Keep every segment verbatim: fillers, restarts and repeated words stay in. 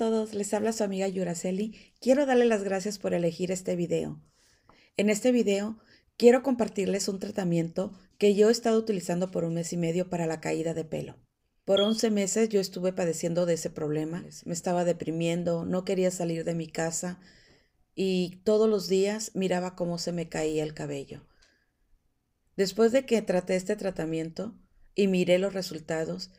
todos, les habla su amiga Yuraceli. Quiero darle las gracias por elegir este video. En este video quiero compartirles un tratamiento que yo he estado utilizando por un mes y medio para la caída de pelo. Por once meses yo estuve padeciendo de ese problema. Me estaba deprimiendo, no quería salir de mi casa y todos los días miraba cómo se me caía el cabello. Después de que traté este tratamiento y miré los resultados,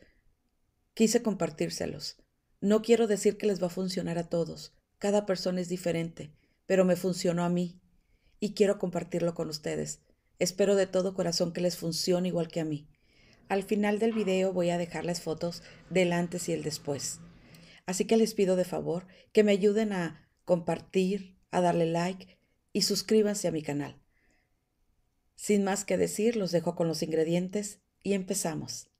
quise compartírselos. No quiero decir que les va a funcionar a todos. Cada persona es diferente, pero me funcionó a mí y quiero compartirlo con ustedes. Espero de todo corazón que les funcione igual que a mí. Al final del video voy a dejar las fotos del antes y el después. Así que les pido de favor que me ayuden a compartir, a darle like y suscríbanse a mi canal. Sin más que decir, los dejo con los ingredientes y empezamos.